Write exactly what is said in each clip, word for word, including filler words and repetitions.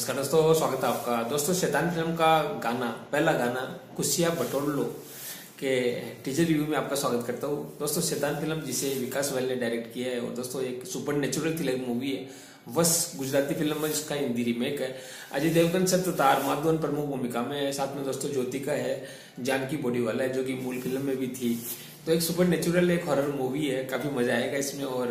नमस्कार दोस्तों, स्वागत है आपका। दोस्तों, शैतान फिल्म का गाना, पहला गाना कुशिया बटोर लो के टीजर रिव्यू में आपका स्वागत करता हूँ। दोस्तों, शैतान फिल्म जिसे विकास वैल ने डायरेक्ट किया है और दोस्तों एक सुपर नेचुरल थ्रिलर मूवी है। वस गुजराती फिल्म है, इसका हिंदी रीमेक है। अजय देवगन सर तथा आर माधवन प्रमुख भूमिका में, साथ में दोस्तों ज्योति का है, जानकी बॉडीवाला है जो कि मूल फिल्म में भी थी। तो एक सुपर नेचुरल एक हॉरर मूवी है, काफी मजा आएगा इसमें। और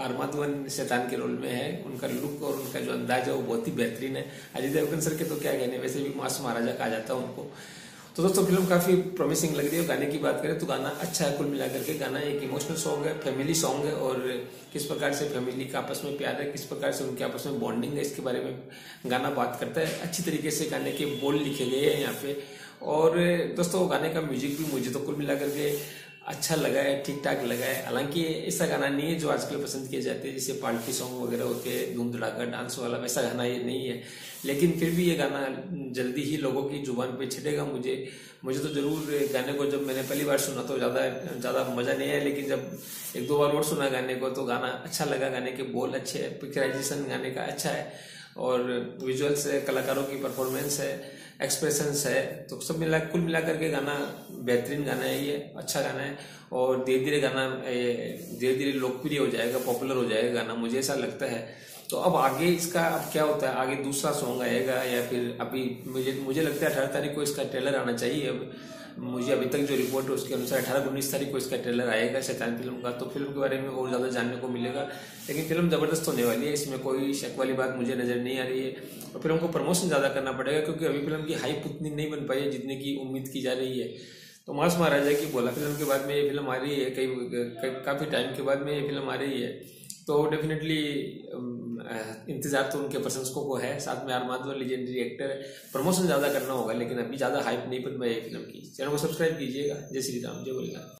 आर माधवन शैतान के रोल में है, उनका लुक और उनका जो अंदाज है वो बहुत ही बेहतरीन है। अजय देवगन सर के तो क्या कहने, वैसे भी मास महाराजा कहा जाता है उनको। तो दोस्तों, फिल्म काफी प्रॉमिसिंग लग रही है। गाने की बात करें तो गाना अच्छा है। कुल मिलाकर के गाना एक इमोशनल सॉन्ग है, फैमिली सॉन्ग है, और किस प्रकार से फैमिली का आपस में प्यार है, किस प्रकार से उनके आपस में बॉन्डिंग है, इसके बारे में गाना बात करता है। अच्छी तरीके से गाने के बोल लिखे गए हैं यहाँ पे। और दोस्तों, गाने का म्यूजिक भी मुझे तो कुल मिलाकर के अच्छा लगा है, ठीक ठाक लगा है। हालांकि ऐसा गाना नहीं है जो आजकल पसंद किए जाते हैं, जैसे पार्टी सॉन्ग वगैरह होते हैं, धूम धड़ाका डांस वाला, वैसा गाना ये नहीं है। लेकिन फिर भी ये गाना जल्दी ही लोगों की जुबान पे छिटेगा। मुझे मुझे तो जरूर गाने को, जब मैंने पहली बार सुना तो ज़्यादा ज़्यादा मज़ा नहीं आया, लेकिन जब एक दो बार और सुना गाने को तो गाना अच्छा लगा। गाने के बोल अच्छे है, पिक्चराइजेशन गाने का अच्छा है, और विजुअल्स है, कलाकारों की परफॉर्मेंस है, एक्सप्रेशंस है, तो सब मिला कुल मिलाकर के गाना बेहतरीन गाना है, ये अच्छा गाना है। और धीरे धीरे गाना धीरे धीरे लोकप्रिय हो जाएगा, पॉपुलर हो जाएगा गाना, मुझे ऐसा लगता है। तो अब आगे इसका अब क्या होता है, आगे दूसरा सॉन्ग आएगा या फिर अभी मुझे मुझे लगता है अठारह तारीख को इसका ट्रेलर आना चाहिए। अब मुझे अभी तक जो रिपोर्ट है उसके अनुसार अठारह उन्नीस तारीख को इसका ट्रेलर आएगा शैतान फिल्म का। तो फिल्म के बारे में और ज़्यादा जानने को मिलेगा। लेकिन फिल्म ज़बरदस्त होने वाली है, इसमें कोई शक वाली बात मुझे नज़र नहीं आ रही है। और फिल्म को प्रमोशन ज़्यादा करना पड़ेगा क्योंकि अभी फिल्म की हाइप उतनी नहीं बन पाई है जितने की उम्मीद की जा रही है। तो मास महाराजा की बोला फिल्म के बाद में ये फिल्म आ रही है, कई काफ़ी टाइम के बाद में ये फिल्म आ रही है, तो डेफिनेटली इंतजार तो उनके प्रशंसकों को है। साथ में आर माधवन लीजेंडरी एक्टर है, प्रमोशन ज़्यादा करना होगा, लेकिन अभी ज़्यादा हाइप नहीं बन पाई है फिल्म की। चैनल को सब्सक्राइब कीजिएगा। जय श्री राम, जय बोलेगा।